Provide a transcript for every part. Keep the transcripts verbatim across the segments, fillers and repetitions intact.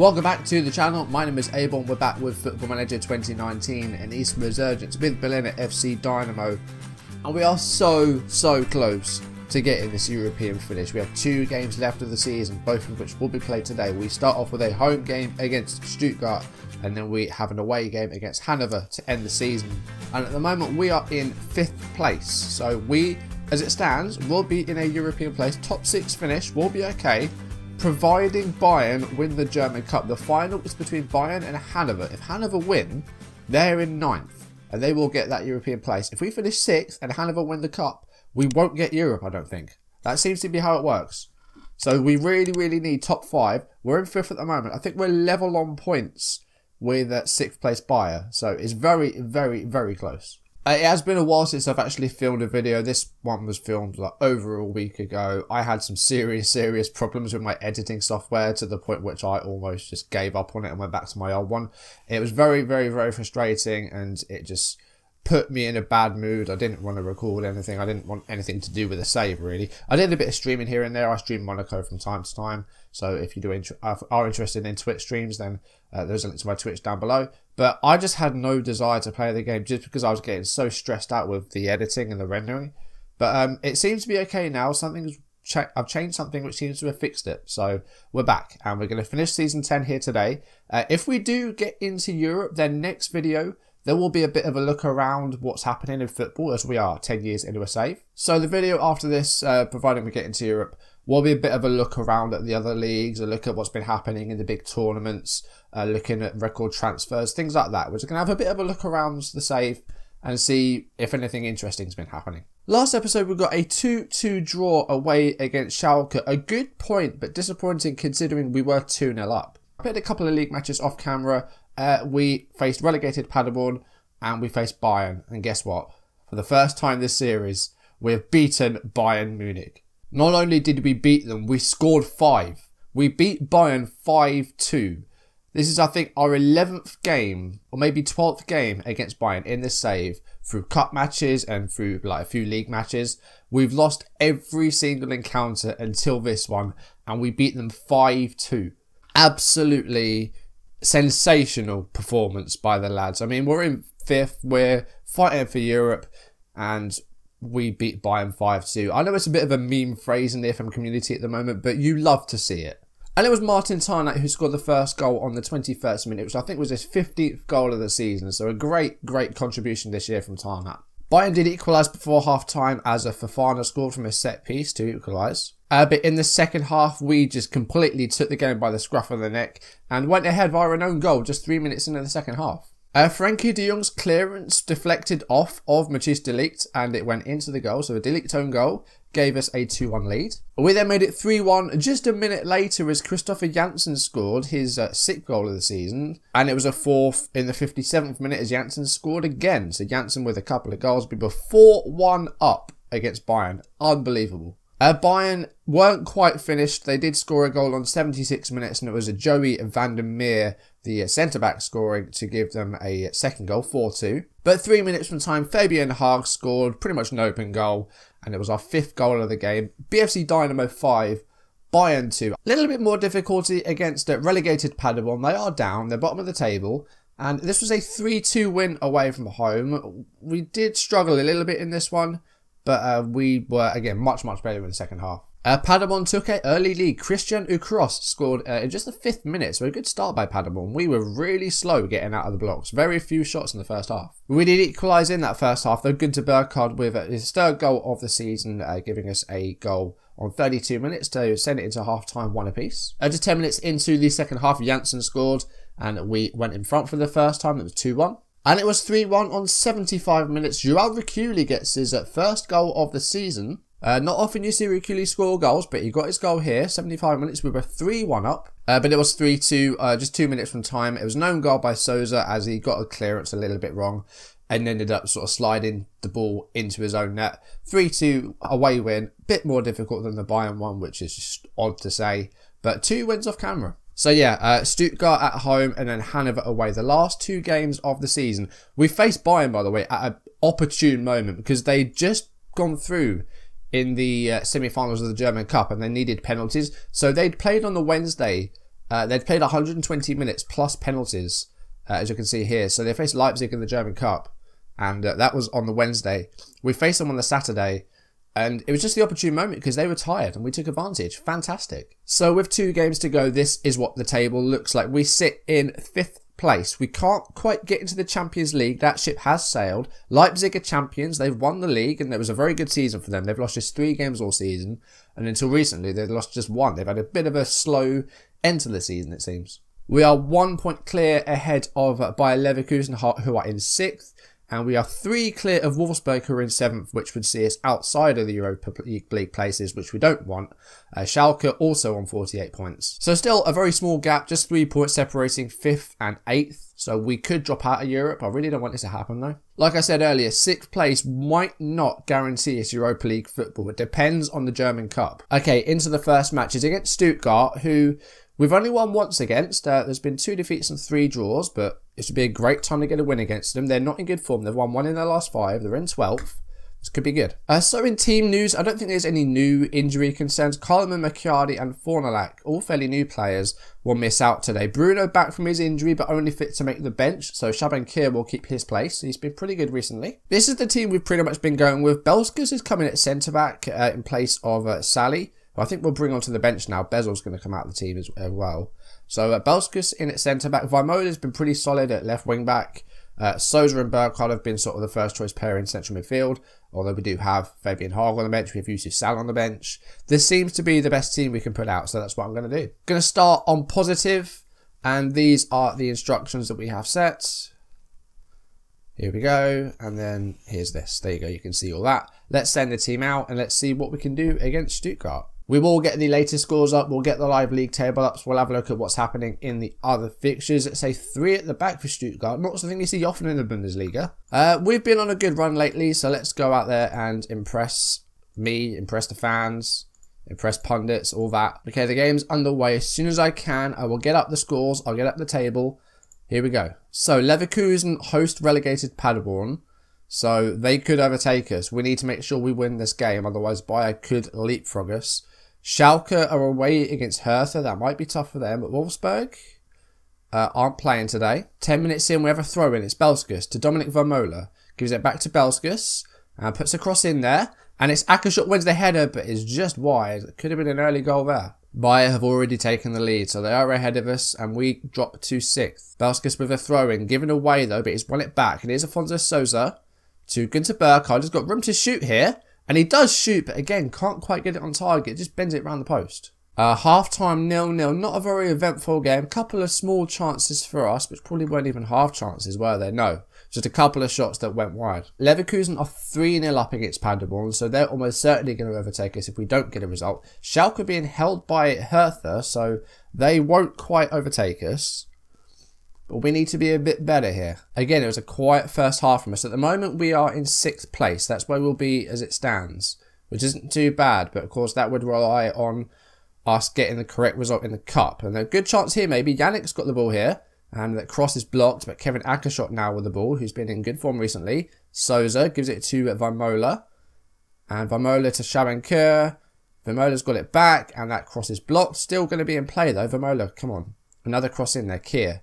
Welcome back to the channel. My name is A-Bomb. We're back with Football Manager twenty nineteen and Eastern Resurgence with Berliner F C Dynamo. And we are so, so close to getting this European finish. We have two games left of the season, both of which will be played today. We start off with a home game against Stuttgart, and then we have an away game against Hannover to end the season. And at the moment, we are in fifth place. So we, as it stands, will be in a European place. Top six finish will be okay, providing Bayern win the German Cup. The final is between Bayern and Hannover. If Hannover win, they're in ninth, and they will get that European place. If we finish sixth and Hannover win the Cup, we won't get Europe, I don't think. That seems to be how it works. So we really, really need top five. We're in fifth at the moment. I think we're level on points with uh, sixth place Bayer. So it's very, very, very close. Uh, it has been a while since I've actually filmed a video. This one was filmed like over a week ago. I had some serious, serious problems with my editing software to the point which I almost just gave up on it and went back to my old one. It was very, very, very frustrating, and it just put me in a bad mood. I didn't want to record anything. I didn't want anything to do with a save, really. I did a bit of streaming here and there. I stream Monaco from time to time. So if you do int are interested in Twitch streams, then uh, there's a link to my Twitch down below. But I just had no desire to play the game just because I was getting so stressed out with the editing and the rendering. But um, it seems to be okay now. Something's cha I've changed something which seems to have fixed it. So we're back, and we're going to finish Season ten here today. Uh, if we do get into Europe, then next video there will be a bit of a look around what's happening in football, as we are ten years into a save. So the video after this, uh, providing we get into Europe, will be a bit of a look around at the other leagues, a look at what's been happening in the big tournaments, uh, looking at record transfers, things like that. We're just going to have a bit of a look around the save and see if anything interesting's been happening. Last episode, we got a two two draw away against Schalke. A good point, but disappointing considering we were two nil up. I played a couple of league matches off camera. Uh, we faced relegated Paderborn and we faced Bayern. And guess what? For the first time this series, we've beaten Bayern Munich. Not only did we beat them, we scored five. We beat Bayern five two. This is, I think, our eleventh game or maybe twelfth game against Bayern in this save through cup matches and through like a few league matches. We've lost every single encounter until this one, and we beat them five two. Absolutely sensational performance by the lads. I mean, we're in fifth, we're fighting for Europe, and we beat Bayern five two. I know it's a bit of a meme phrase in the F M community at the moment, but you love to see it. And it was Martin Tarnack who scored the first goal on the twenty-first minute, which I think was his fifteenth goal of the season. So a great, great contribution this year from Tarnack. Bayern did equalise before half-time as a Fofana scored from a set-piece to equalise. Uh, but in the second half, we just completely took the game by the scruff of the neck and went ahead via an own goal just three minutes into the second half. Uh, Frankie de Jong's clearance deflected off of Matthijs de Ligt and it went into the goal, so a de Ligt own goal gave us a two one lead. We then made it three one just a minute later as Christopher Janssen scored his uh, sixth goal of the season, and it was a fourth in the fifty-seventh minute as Janssen scored again. So Janssen with a couple of goals, but four one up against Bayern. Unbelievable. Uh, Bayern weren't quite finished. They did score a goal on seventy-six minutes, and it was a Joey van der Meer, the centre-back, scoring to give them a second goal, four two. But three minutes from time, Fabian Haag scored pretty much an open goal, and it was our fifth goal of the game. B F C Dynamo five, Bayern two. A little bit more difficulty against relegated Paderborn. They are down, they're bottom of the table. And this was a three two win away from home. We did struggle a little bit in this one, but uh, we were, again, much, much better in the second half. Uh, Paderborn took an early lead. Christian Ukros scored uh, in just the fifth minute, so a good start by Paderborn. We were really slow getting out of the blocks. Very few shots in the first half. We did equalise in that first half, though. Günther Burkhardt with uh, his third goal of the season, uh, giving us a goal on thirty-two minutes to send it into half-time, one apiece. Uh, just ten minutes into the second half, Janssen scored, and we went in front for the first time. It was two one. And it was three one on seventy-five minutes. Joao Riccioli gets his first goal of the season. Uh, not often you see Riccioli score goals, but he got his goal here. seventy-five minutes, we were three one up. Uh, but it was three two, uh, just two minutes from time. It was an own goal by Souza as he got a clearance a little bit wrong and ended up sort of sliding the ball into his own net. three two, away win. Bit more difficult than the Bayern one, which is just odd to say. But two wins off camera. So yeah, uh, Stuttgart at home and then Hannover away. The last two games of the season. We faced Bayern, by the way, at an opportune moment because they'd just gone through in the uh, semi-finals of the German Cup and they needed penalties. So they'd played on the Wednesday Uh, they'd played one hundred twenty minutes plus penalties, uh, as you can see here. So they faced Leipzig in the German Cup, and uh, that was on the Wednesday. We faced them on the Saturday, and it was just the opportune moment because they were tired and we took advantage. Fantastic. So with two games to go, this is what the table looks like. We sit in fifth place. We can't quite get into the Champions League. That ship has sailed. Leipzig are champions. They've won the league, and it was a very good season for them. They've lost just three games all season, and until recently they've lost just one. They've had a bit of a slow end to the season, it seems. We are one point clear ahead of Bayer Leverkusen, who are in sixth, and we are three clear of Wolfsburg, who are in seventh, which would see us outside of the Europa League places, which we don't want. Uh, Schalke also on forty-eight points. So still a very small gap, just three points separating fifth and eighth. So we could drop out of Europe. I really don't want this to happen though. Like I said earlier, sixth place might not guarantee us Europa League football. It depends on the German Cup. Okay, into the first matches against Stuttgart, who we've only won once against. Uh, there's been two defeats and three draws, but it should be a great time to get a win against them. They're not in good form. They've won one in their last five. They're in twelfth. This could be good. Uh, so in team news, I don't think there's any new injury concerns. Coleman, Macchiardi and Fornalak, all fairly new players, will miss out today. Bruno back from his injury but only fit to make the bench, so Chabankir will keep his place. He's been pretty good recently. This is the team we've pretty much been going with. Belskis is coming at centre-back uh, in place of uh, Sally. I think we'll bring onto the bench now. Bezel's going to come out of the team as well. So uh, Belskis in at centre-back. Vermola's been pretty solid at left wing-back. Uh, Souza and Burkhardt have been sort of the first-choice pair in central midfield, although we do have Fabian Haag on the bench. We have Yusuf Sal on the bench. This seems to be the best team we can put out, so that's what I'm going to do. Going to start on positive, and these are the instructions that we have set. Here we go, and then here's this. There you go, you can see all that. Let's send the team out, and let's see what we can do against Stuttgart. We will get the latest scores up, we'll get the live league table ups, we'll have a look at what's happening in the other fixtures. It's a three at the back for Stuttgart, not something you see often in the Bundesliga. Uh, we've been on a good run lately, so let's go out there and impress me, impress the fans, impress pundits, all that. Okay, the game's underway. As soon as I can, I will get up the scores, I'll get up the table. Here we go. So Leverkusen host relegated Paderborn. So they could overtake us. We need to make sure we win this game, otherwise Bayer could leapfrog us. Schalke are away against Hertha. That might be tough for them. But Wolfsburg uh, aren't playing today. ten minutes in, we have a throw in. It's Belskis to Dominik Vermola. Gives it back to Belskis and puts a cross in there. And it's Akershot wins the header, but it's just wide. It could have been an early goal there. Bayer have already taken the lead, so they are ahead of us, and we drop to sixth. Belskis with a throw in, given away though, but he's won it back. And here's Afonso Sousa to Günther Burkhardt. He's got room to shoot here. And he does shoot, but again, can't quite get it on target. Just bends it around the post. Uh, half-time nil nil. Not a very eventful game. Couple of small chances for us, which probably weren't even half chances, were they? No. Just a couple of shots that went wide. Leverkusen are three nil up against Paderborn, so they're almost certainly going to overtake us if we don't get a result. Schalke being held by Hertha, so they won't quite overtake us. But we need to be a bit better here. Again, it was a quiet first half from us. At the moment, we are in sixth place. That's where we'll be as it stands, which isn't too bad. But, of course, that would rely on us getting the correct result in the cup. And a good chance here, maybe. Yannick's got the ball here. And that cross is blocked. But Kevin Akershot now with the ball, who's been in good form recently. Souza gives it to Vermola. And Vermola to Chabankir. Vermola's got it back. And that cross is blocked. Still going to be in play, though. Vermola, come on. Another cross in there. Keir.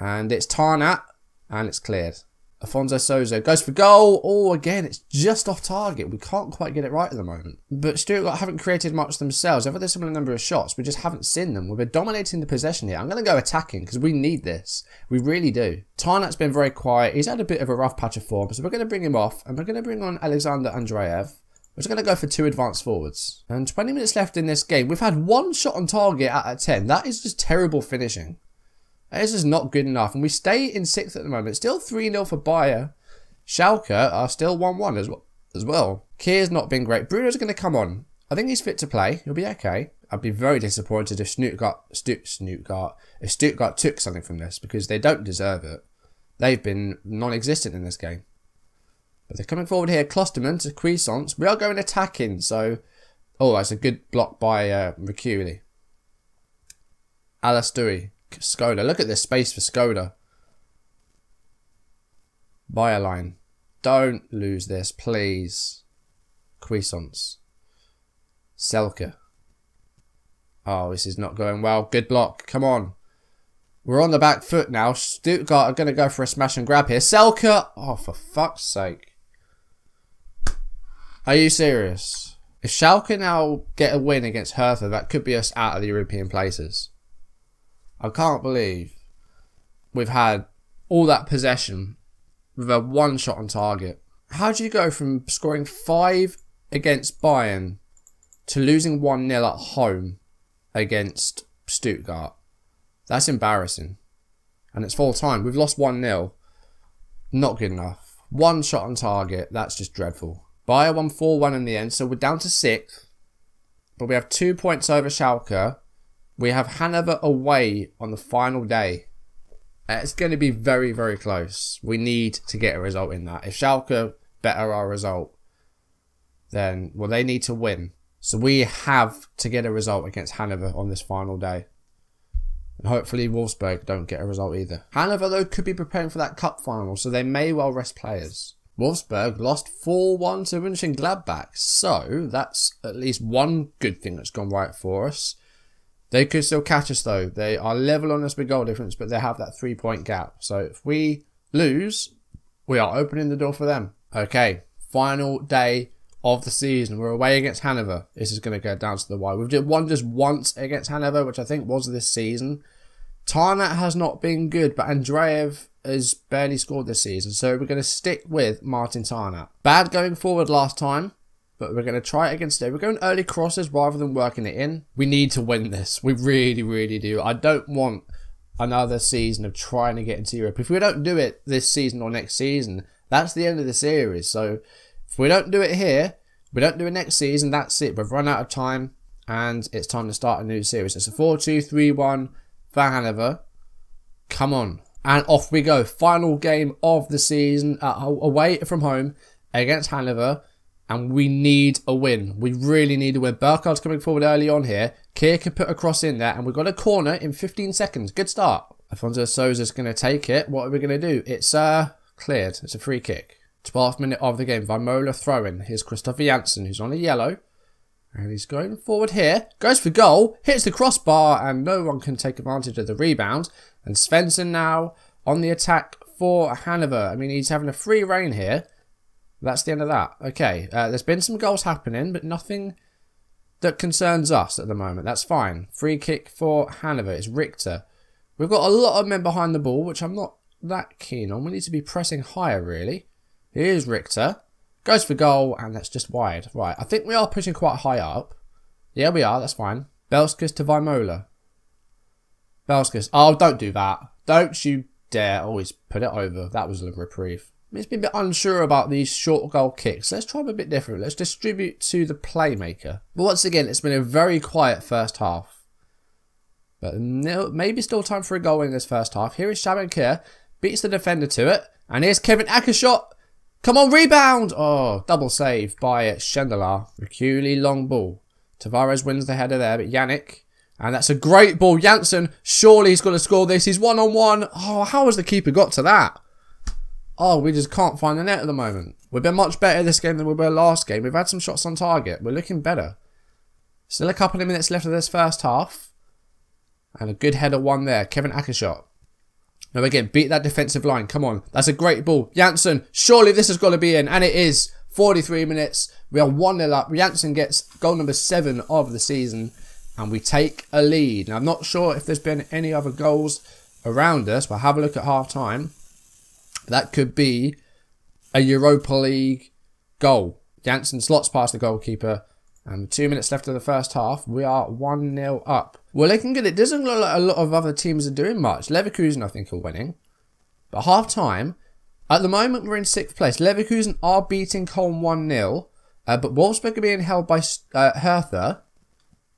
And it's Tarnack, and it's cleared. Afonso Sousa goes for goal. Oh, again, it's just off target. We can't quite get it right at the moment. But Stuttgart haven't created much themselves. They've had a similar number of shots. We just haven't seen them. We've been dominating the possession here. I'm going to go attacking because we need this. We really do. Tarnack's been very quiet. He's had a bit of a rough patch of form. So we're going to bring him off, and we're going to bring on Alexander Andreev. We're just going to go for two advanced forwards. And twenty minutes left in this game. We've had one shot on target out of ten. That is just terrible finishing. This is not good enough, and we stay in sixth at the moment. Still three nil for Bayer. Schalke are still one one as well. As well. Keir's not been great. Bruno's going to come on. I think he's fit to play. He'll be okay. I'd be very disappointed if Stuttgart, Stuttgart, if Stuttgart took something from this, because they don't deserve it. They've been non-existent in this game. But they're coming forward here. Klosterman to Cuisance. We are going attacking, so... Oh, that's a good block by uh, Riccioli. Alasturi. Skoda. Look at this space for Skoda. Bayer line. Don't lose this, please. Cuisance. Selke. Oh, this is not going well. Good block. Come on. We're on the back foot now. Stuttgart are going to go for a smash and grab here. Selke. Oh, for fuck's sake. Are you serious? If Schalke now get a win against Hertha, that could be us out of the European places. I can't believe we've had all that possession with a one shot on target. How do you go from scoring five against Bayern to losing one nil at home against Stuttgart? That's embarrassing. And it's full time. We've lost one nil. Not good enough. One shot on target. That's just dreadful. Bayer won four one in the end. So we're down to sixth. But we have two points over Schalke. We have Hannover away on the final day. It's going to be very, very close. We need to get a result in that. If Schalke better our result, then, well, they need to win. So we have to get a result against Hannover on this final day. And hopefully Wolfsburg don't get a result either. Hannover, though, could be preparing for that cup final, so they may well rest players. Wolfsburg lost four one to Mönchengladbach, so that's at least one good thing that's gone right for us. They could still catch us, though. They are level on us with goal difference, but they have that three-point gap. So if we lose, we are opening the door for them. Okay, final day of the season. We're away against Hannover. This is going to go down to the wire. We've did one just once against Hannover, which I think was this season. Tarnack has not been good, but Andreev has barely scored this season. So we're going to stick with Martin Tarnack. Bad going forward last time. But we're going to try it again today. We're going early crosses rather than working it in. We need to win this. We really, really do. I don't want another season of trying to get into Europe. If we don't do it this season or next season, that's the end of the series. So if we don't do it here, we don't do it next season, that's it. We've run out of time and it's time to start a new series. It's a four two three one for Hannover. Come on. And off we go. Final game of the season uh, away from home against Hannover. And we need a win. We really need a win. Burkhardt's coming forward early on here. Keir can put a cross in there. And we've got a corner in fifteen seconds. Good start. Afonso Sousa's going to take it. What are we going to do? It's uh, cleared. It's a free kick. twelfth minute of the game. Vermola throwing. Here's Christopher Janssen, who's on a yellow. And he's going forward here. Goes for goal. Hits the crossbar. And no one can take advantage of the rebound. And Svensson now on the attack for Hannover. I mean, he's having a free reign here. That's the end of that. Okay, uh, there's been some goals happening, but nothing that concerns us at the moment. That's fine. Free kick for Hannover. It's Richter. We've got a lot of men behind the ball, which I'm not that keen on. We need to be pressing higher, really. Here's Richter. Goes for goal, and that's just wide. Right, I think we are pushing quite high up. Yeah, we are. That's fine. Belskis to Vermola. Belskis. Oh, don't do that. Don't you dare always put it over. That was a reprieve. He's been a bit unsure about these short goal kicks. Let's try them a bit different. Let's distribute to the playmaker. But once again, it's been a very quiet first half. But no, maybe still time for a goal in this first half. Here is Chabankir. Beats the defender to it. And here's Kevin Akershot. Come on, rebound! Oh, double save by Schendelar. Riccioli, long ball. Tavares wins the header there, but Yannick. And that's a great ball. Janssen, surely he's going to score this. He's one-on-one. Oh, how has the keeper got to that? Oh, we just can't find the net at the moment. We've been much better this game than we were last game. We've had some shots on target. We're looking better. Still a couple of minutes left of this first half. And a good header one there. Kevin Akershot. Now again, beat that defensive line. Come on. That's a great ball. Janssen, surely this has got to be in. And it is. forty-three minutes. We are one nil up. Janssen gets goal number seven of the season. And we take a lead. Now, I'm not sure if there's been any other goals around us. But have a look at half time. That could be a Europa League goal. Janssen slots past the goalkeeper. And two minutes left of the first half. We are one nil up. Well, looking good. It doesn't look like a lot of other teams are doing much. Leverkusen, I think, are winning. But half-time, at the moment, we're in sixth place. Leverkusen are beating Köln one nil. Uh, but Wolfsburg are being held by uh, Hertha.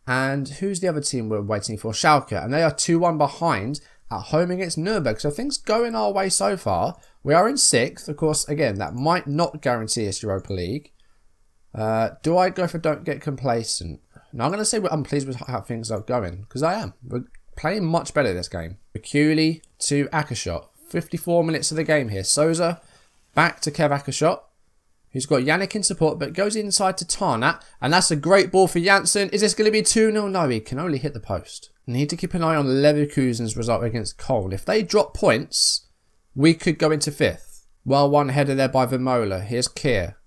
And who's the other team we're waiting for? Schalke. And they are two one behind at home against Nuremberg. So things going our way so far. We are in sixth. Of course, again, that might not guarantee us Europa League. Uh, do I go for don't get complacent? Now, I'm going to say I'm pleased with how things are going, because I am. We're playing much better this game. Riccioli to Akershot. fifty-four minutes of the game here. Souza back to Kev Akershot, He's got Yannick in support, but goes inside to Tarnack. And that's a great ball for Janssen. Is this going to be two nil? No, he can only hit the post. Need to keep an eye on Leverkusen's result against Köln. If they drop points, we could go into fifth. Well, one header there by Vermola. Here's Keir.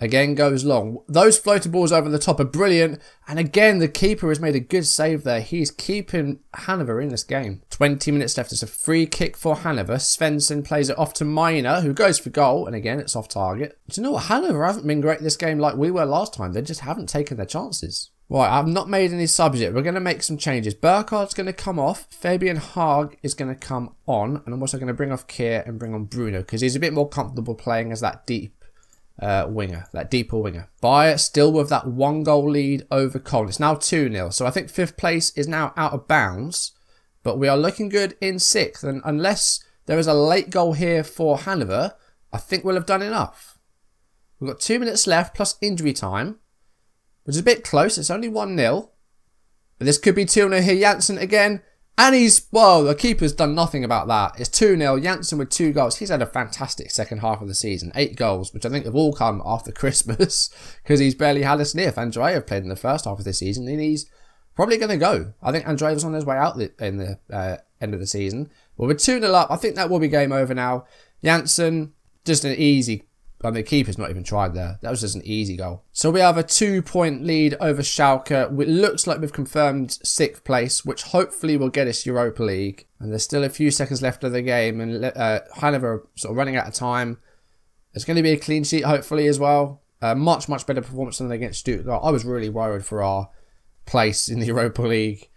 Again goes long. Those floater balls over the top are brilliant. And again, the keeper has made a good save there. He's keeping Hannover in this game. twenty minutes left. It's a free kick for Hannover. Svensson plays it off to Miner, who goes for goal. And again, it's off target. Do you know what? Hannover haven't been great this game like we were last time. They just haven't taken their chances. Right, I've not made any subs yet. We're going to make some changes. Burkhardt's going to come off. Fabian Haag is going to come on. And I'm also going to bring off Keir and bring on Bruno, because he's a bit more comfortable playing as that deep. Uh, winger, that deeper winger. Bayer still with that one goal lead over Köln. It's now two nil. So I think fifth place is now out of bounds, but we are looking good in sixth. And unless there is a late goal here for Hannover, I think we'll have done enough. We've got two minutes left plus injury time, which is a bit close. It's only one nil, but this could be two nil here. Janssen again. And he's, well, the keeper's done nothing about that. It's two nil, Janssen with two goals. He's had a fantastic second half of the season. Eight goals, which I think have all come after Christmas, because he's barely had a sniff. Andreev played in the first half of the season, and he's probably going to go. I think Andreev's on his way out the, in the uh, end of the season. Well, we're two nil up. I think that will be game over now. Janssen, just an easy... I mean, the keeper's not even tried there. That was just an easy goal. So we have a two-point lead over Schalke. It looks like we've confirmed sixth place, which hopefully will get us Europa League. And there's still a few seconds left of the game, and uh, Hannover sort of running out of time. It's going to be a clean sheet, hopefully, as well. A much, much better performance than against Stuttgart. I was really worried for our place in the Europa League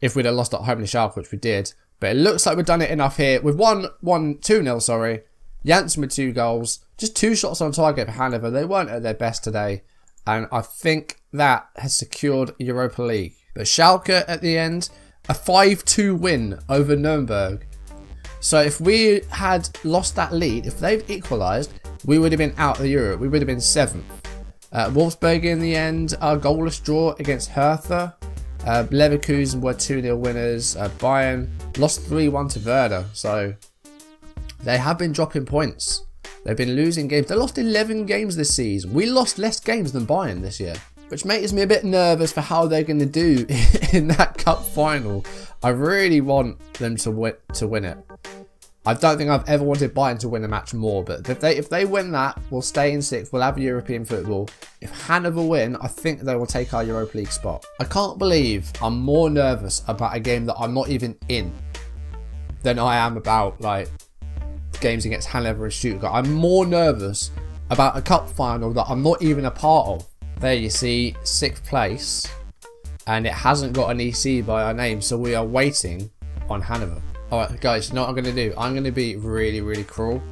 if we'd have lost at home to Schalke, which we did. But it looks like we've done it enough here. We've won one two nil, sorry. Janssen with two goals. Just two shots on target for Hannover. They weren't at their best today. And I think that has secured Europa League. But Schalke at the end, a five two win over Nuremberg. So if we had lost that lead, if they'd equalised, we would have been out of Europe. We would have been seventh. Uh, Wolfsburg in the end, our goalless draw against Hertha. Uh, Leverkusen were two nil winners. Uh, Bayern lost three one to Werder. So they have been dropping points. They've been losing games. They lost eleven games this season. We lost less games than Bayern this year, which makes me a bit nervous for how they're going to do in that cup final. I really want them to win, to win it. I don't think I've ever wanted Bayern to win a match more, but if they if they win that, we'll stay in sixth. We'll have European football. If Hannover win, I think they will take our Europa League spot. I can't believe I'm more nervous about a game that I'm not even in than I am about, like, games against Hannover and Stuttgart. I'm more nervous about a cup final that I'm not even a part of. There you see, sixth place, and it hasn't got an E C by our name, so we are waiting on Hannover. Alright guys, you know what I'm going to do? I'm going to be really, really cruel,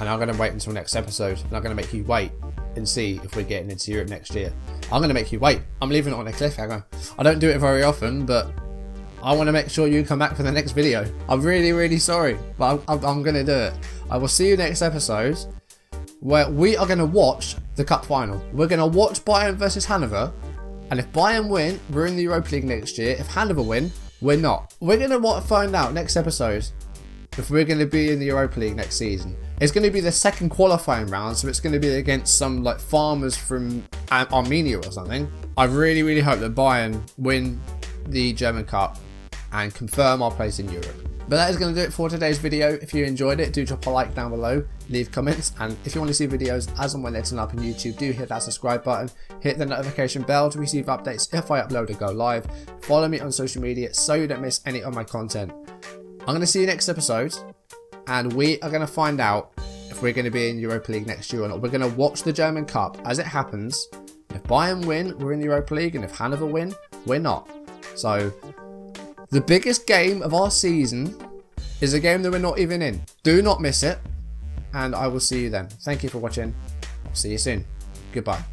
and I'm going to wait until next episode, and I'm going to make you wait and see if we're getting into Europe next year. I'm going to make you wait. I'm leaving it on a cliffhanger. I don't do it very often, but I want to make sure you come back for the next video. I'm really, really sorry, but I'm, I'm, I'm going to do it. I will see you next episode, where we are going to watch the cup final. We're going to watch Bayern versus Hannover, and if Bayern win, we're in the Europa League next year. If Hannover win, we're not. We're going to find out next episode if we're going to be in the Europa League next season. It's going to be the second qualifying round, so it's going to be against some like farmers from Ar Armenia or something. I really, really hope that Bayern win the German Cup and confirm our place in Europe. But that is going to do it for today's video. If you enjoyed it, do drop a like down below, leave comments, and if you want to see videos as and when they're turned up on YouTube, do hit that subscribe button, hit the notification bell to receive updates if I upload or go live. Follow me on social media so you don't miss any of my content. I'm going to see you next episode, and we are going to find out if we're going to be in Europa League next year or not. We're going to watch the German Cup as it happens. If Bayern win, we're in the Europa League, and if Hannover win, we're not. So the biggest game of our season is a game that we're not even in. Do not miss it, and I will see you then. Thank you for watching. I'll see you soon. Goodbye.